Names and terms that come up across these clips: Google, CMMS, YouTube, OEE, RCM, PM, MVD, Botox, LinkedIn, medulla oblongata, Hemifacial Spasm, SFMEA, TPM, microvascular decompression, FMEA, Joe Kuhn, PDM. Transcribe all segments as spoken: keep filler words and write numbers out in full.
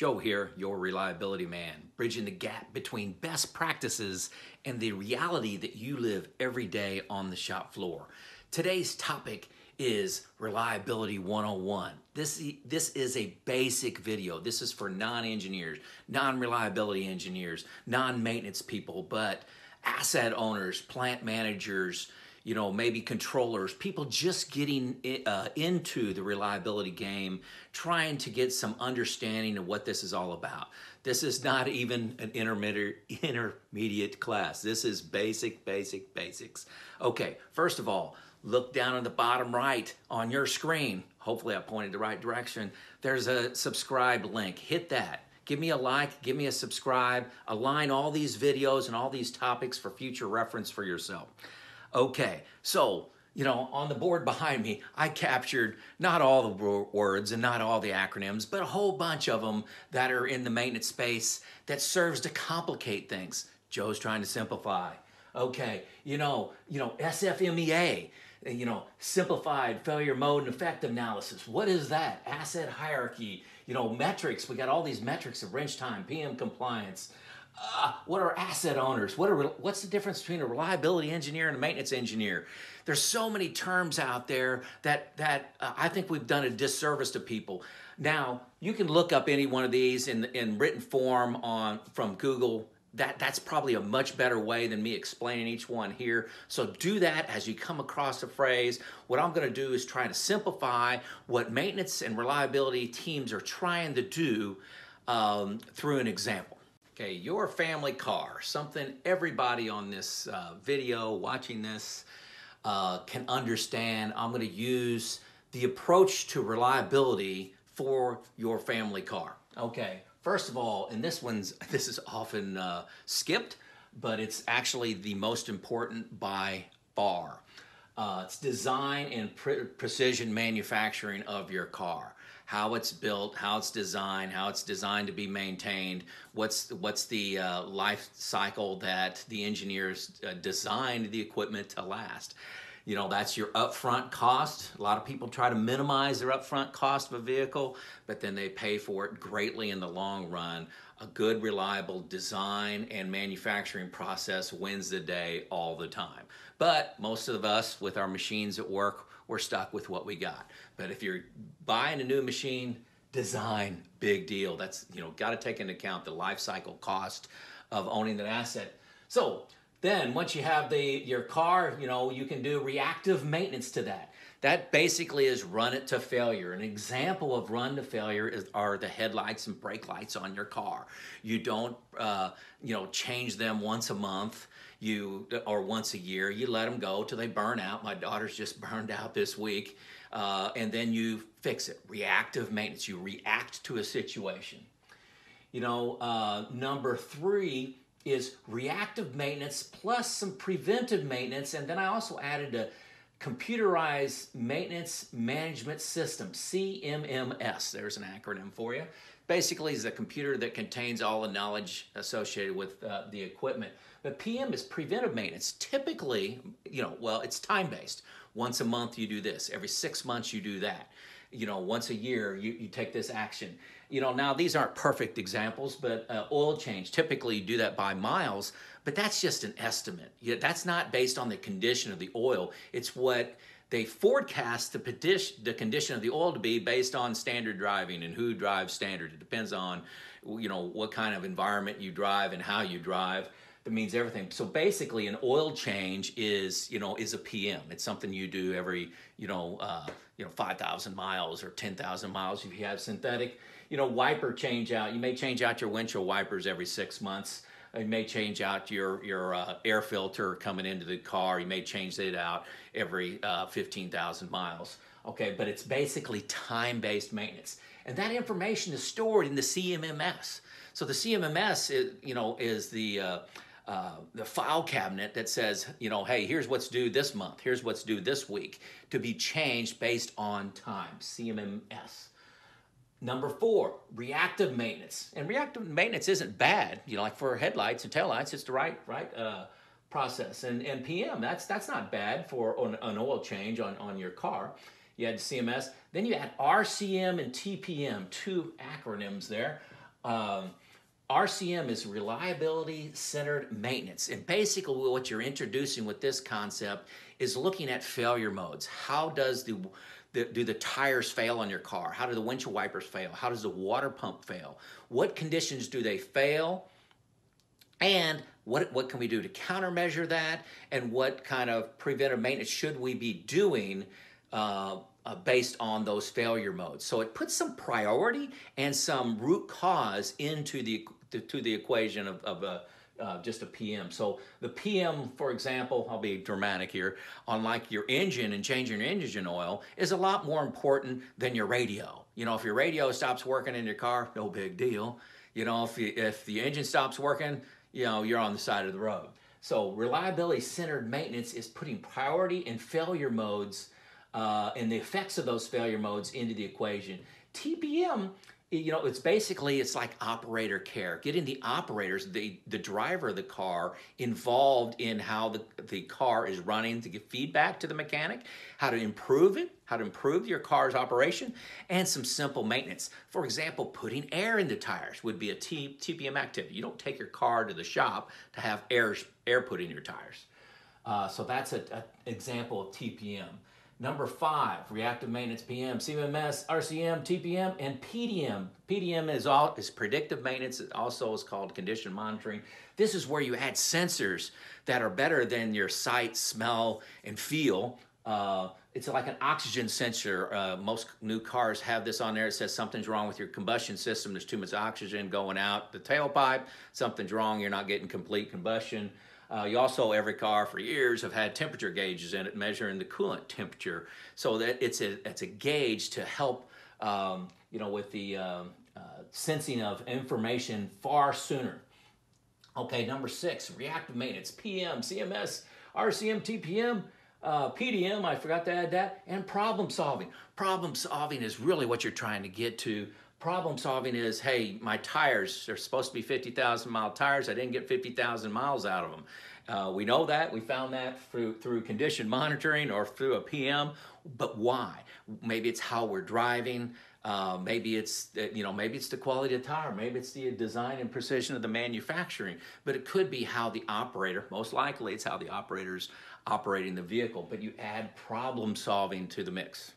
Joe here, your reliability man, bridging the gap between best practices and the reality that you live every day on the shop floor. Today's topic is Reliability one oh one. This, this is a basic video. This is for non-engineers, non-reliability engineers, non-maintenance people, but asset owners, plant managers, you know, maybe controllers, people just getting uh, into the reliability game, trying to get some understanding of what this is all about. This is not even an intermediate, intermediate class. This is basic, basic, basics. Okay, first of all, look down at the bottom right on your screen. Hopefully I pointed the right direction. There's a subscribe link. Hit that. Give me a like, give me a subscribe. Align all these videos and all these topics for future reference for yourself. Okay, so, you know, on the board behind me, I captured not all the words and not all the acronyms, but a whole bunch of them that are in the maintenance space that serves to complicate things. Joe's trying to simplify. Okay, you know, you know, S F M E A, you know, simplified failure mode and effect analysis. What is that? Asset hierarchy, you know, metrics. We got all these metrics of wrench time, P M compliance. Uh, what are asset owners? What are, what's the difference between a reliability engineer and a maintenance engineer? There's so many terms out there that, that uh, I think we've done a disservice to people. Now, you can look up any one of these in, in written form on from Google. That, that's probably a much better way than me explaining each one here. So do that as you come across a phrase. What I'm going to do is try to simplify what maintenance and reliability teams are trying to do um, through an example. Okay, your family car, something everybody on this uh, video watching this uh, can understand. I'm going to use the approach to reliability for your family car. Okay, first of all, and this one's, this is often uh, skipped, but it's actually the most important by far. Uh, it's design and pre precision manufacturing of your car. How it's built, how it's designed, how it's designed to be maintained, what's, what's the uh, life cycle that the engineers uh, designed the equipment to last. You know, that's your upfront cost. A lot of people try to minimize their upfront cost of a vehicle, but then they pay for it greatly in the long run. A good, reliable design and manufacturing process wins the day all the time. But most of us, with our machines at work, we're stuck with what we got. But if you're buying a new machine, design, big deal. That's, you know, got to take into account the life cycle cost of owning that asset. So then once you have the, your car, you know, you can do reactive maintenance to that. That basically is run it to failure. An example of run to failure is, are the headlights and brake lights on your car. You don't, uh, you know, change them once a month. You or once a year, you let them go till they burn out. My daughter's just burned out this week. Uh, and then you fix it. Reactive maintenance. You react to a situation. You know, uh, number three is reactive maintenance plus some preventive maintenance. And then I also added a computerized maintenance management system, C M M S. There's an acronym for you. Basically, it's a computer that contains all the knowledge associated with uh, the equipment. But P M is preventive maintenance. Typically, you know, well, it's time-based. Once a month, you do this. Every six months, you do that. You know, once a year, you, you take this action. You know, now these aren't perfect examples, but uh, oil change, typically you do that by miles, but that's just an estimate. You know, that's not based on the condition of the oil. It's what they forecast the condition, the condition of the oil to be based on standard driving and who drives standard. It depends on, you know, what kind of environment you drive and how you drive. That means everything. So basically, an oil change is, you know, is a P M. It's something you do every, you know, uh, you know, five thousand miles or ten thousand miles if you have synthetic. You know, wiper change out. You may change out your windshield wipers every six months. You may change out your, your uh, air filter coming into the car. You may change it out every uh, fifteen thousand miles. Okay, but it's basically time-based maintenance. And that information is stored in the C M M S. So the C M M S is, you know, is the... Uh, Uh, the file cabinet that says, you know, hey, here's what's due this month, here's what's due this week, to be changed based on time, C M M S. Number four, reactive maintenance. And reactive maintenance isn't bad, you know, like for headlights and taillights, it's the right, right uh, process. And, and P M, that's, that's not bad for an, an oil change on, on your car. You had C M S. Then you add R C M and T P M, two acronyms there. Um, R C M is reliability-centered maintenance. And basically what you're introducing with this concept is looking at failure modes. How does the, the, do the tires fail on your car? How do the windshield wipers fail? How does the water pump fail? What conditions do they fail? And what, what can we do to countermeasure that? And what kind of preventive maintenance should we be doing uh, Uh, based on those failure modes? So it puts some priority and some root cause into the to, to the equation of, of a, uh, just a P M. So the P M, for example, I'll be dramatic here, on like your engine and changing your engine oil is a lot more important than your radio. You know, if your radio stops working in your car, no big deal. You know, if, you, if the engine stops working, you know, you're on the side of the road. So reliability-centered maintenance is putting priority and failure modes Uh, and the effects of those failure modes into the equation. T P M, you know, it's basically, it's like operator care, getting the operators, the, the driver of the car, involved in how the, the car is running, to give feedback to the mechanic, how to improve it, how to improve your car's operation, and some simple maintenance. For example, putting air in the tires would be a T P M activity. You don't take your car to the shop to have air, air put in your tires. Uh, so that's an example of T P M. Number five, reactive maintenance P M, C M M S, R C M, T P M, and P D M. P D M is all is predictive maintenance. It also is called condition monitoring. This is where you add sensors that are better than your sight, smell, and feel. Uh, it's like an oxygen sensor. Uh, most new cars have this on there. It says something's wrong with your combustion system. There's too much oxygen going out the tailpipe. Something's wrong. You're not getting complete combustion. Uh, you also, every car for years have had temperature gauges in it measuring the coolant temperature, so that it's a it's a gauge to help um, you know with the um, uh, sensing of information far sooner. Okay, number six, reactive maintenance: P M, C M M S, R C M, T P M, uh, P D M. I forgot to add that, and problem solving. Problem solving is really what you're trying to get to. Problem solving is, hey, my tires are supposed to be fifty thousand mile tires. I didn't get fifty thousand miles out of them. Uh, we know that. We found that through, through condition monitoring or through a P M, but why? Maybe it's how we're driving. Uh, maybe it's, you know, maybe it's the quality of tire. Maybe it's the design and precision of the manufacturing, but it could be how the operator, most likely it's how the operator's operating the vehicle, but you add problem solving to the mix.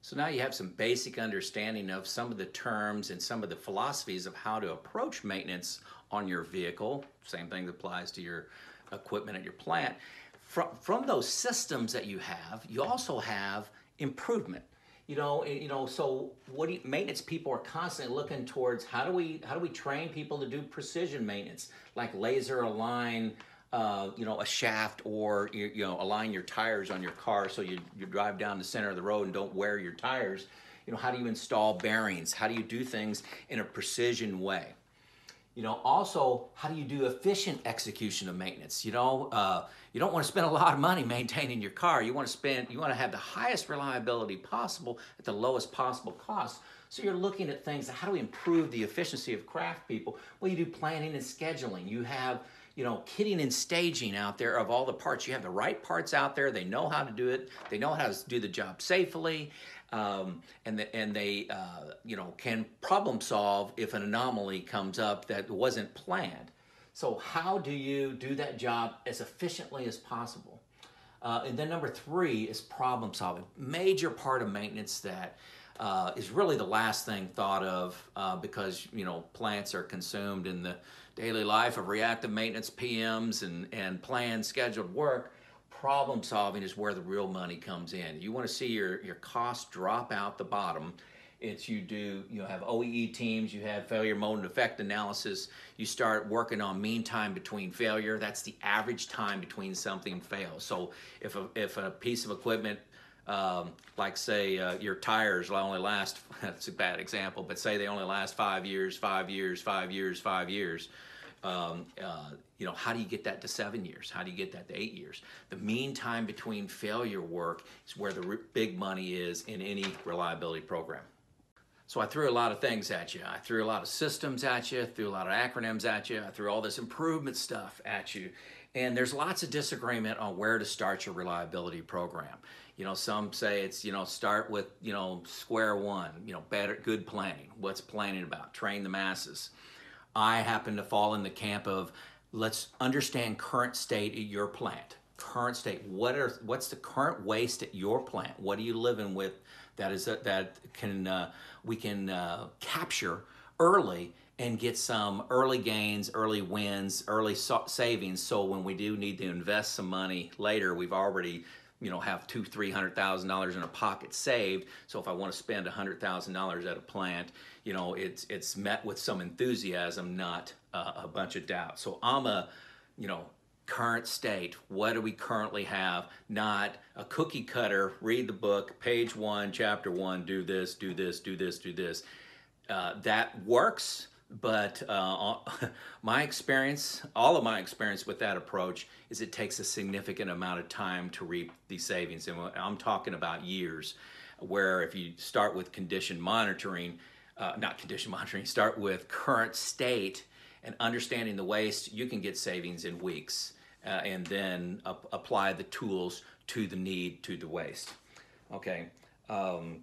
So now you have some basic understanding of some of the terms and some of the philosophies of how to approach maintenance on your vehicle. Same thing that applies to your equipment at your plant. From, from those systems that you have, you also have improvement. You know, you know. So what do you, maintenance people are constantly looking towards how do we how do we train people to do precision maintenance, like laser align, Uh, you know, a shaft, or, you, you know, align your tires on your car so you, you drive down the center of the road and don't wear your tires. You know, how do you install bearings? How do you do things in a precision way? You know, also, how do you do efficient execution of maintenance? You know, uh, you don't want to spend a lot of money maintaining your car. You want to spend, you want to have the highest reliability possible at the lowest possible cost. So you're looking at things, how do we improve the efficiency of craft people? Well, you do planning and scheduling. You have, you know, kitting and staging out there of all the parts. You have the right parts out there. They know how to do it. They know how to do the job safely, um, and the, and they, uh, you know, can problem solve if an anomaly comes up that wasn't planned. So how do you do that job as efficiently as possible? Uh, and then number three is problem solving. Major part of maintenance that Uh, is really the last thing thought of uh, because, you know, plants are consumed in the daily life of reactive maintenance, P Ms, and, and planned scheduled work. Problem solving is where the real money comes in. You want to see your, your costs drop out the bottom. It's you do, you know, have O E E teams, you have failure mode and effect analysis. You start working on mean time between failure. That's the average time between something fails. So if a, if a piece of equipment, Um, like say uh, your tires only last, that's a bad example, but say they only last five years, five years, five years, five years. Um, uh, you know, how do you get that to seven years? How do you get that to eight years? The mean time between failure work is where the big money is in any reliability program. So I threw a lot of things at you. I threw a lot of systems at you, threw a lot of acronyms at you. I threw all this improvement stuff at you. And there's lots of disagreement on where to start your reliability program. You know, some say it's, you know, start with, you know, square one, you know, better, good planning. What's planning about? Train the masses. I happen to fall in the camp of, let's understand current state at your plant. Current state, what are, what's the current waste at your plant? What are you living with that is, a, that can, uh, we can uh, capture early and get some early gains, early wins, early so savings. So when we do need to invest some money later, we've already, you know, have two, three hundred thousand dollars in a pocket saved. So if I want to spend a hundred thousand dollars at a plant, you know, it's it's met with some enthusiasm, not uh, a bunch of doubt. So I'm a, you know, current state. What do we currently have? Not a cookie cutter. Read the book, page one, chapter one. Do this, do this, do this, do this. Uh, that works. But uh, my experience, all of my experience with that approach is it takes a significant amount of time to reap these savings. And I'm talking about years, where if you start with condition monitoring, uh, not condition monitoring, start with current state and understanding the waste, you can get savings in weeks uh, and then uh, apply the tools to the need, to the waste. Okay, um,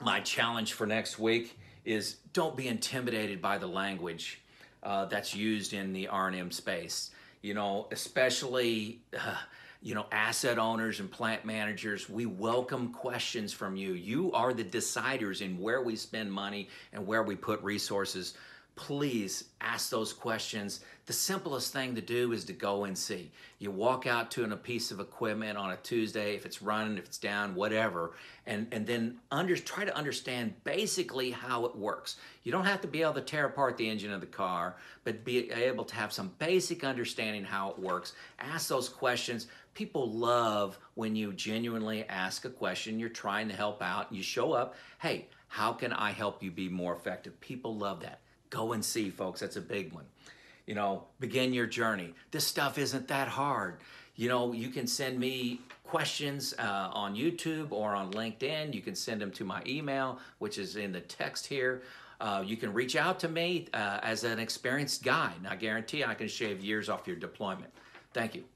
my challenge for next week is don't be intimidated by the language uh, that's used in the R and M space. You know, especially, uh, you know, asset owners and plant managers, we welcome questions from you. You are the deciders in where we spend money and where we put resources. Please ask those questions. The simplest thing to do is to go and see. You walk out to an, a piece of equipment on a Tuesday, if it's running, if it's down, whatever, and, and then under, try to understand basically how it works. You don't have to be able to tear apart the engine of the car, but be able to have some basic understanding how it works. Ask those questions. People love when you genuinely ask a question, you're trying to help out, and you show up, hey, how can I help you be more effective? People love that. Go and see, folks. That's a big one. You know, begin your journey. This stuff isn't that hard. You know, you can send me questions uh, on YouTube or on LinkedIn. You can send them to my email, which is in the text here. Uh, you can reach out to me uh, as an experienced guy. And I guarantee I can shave years off your deployment. Thank you.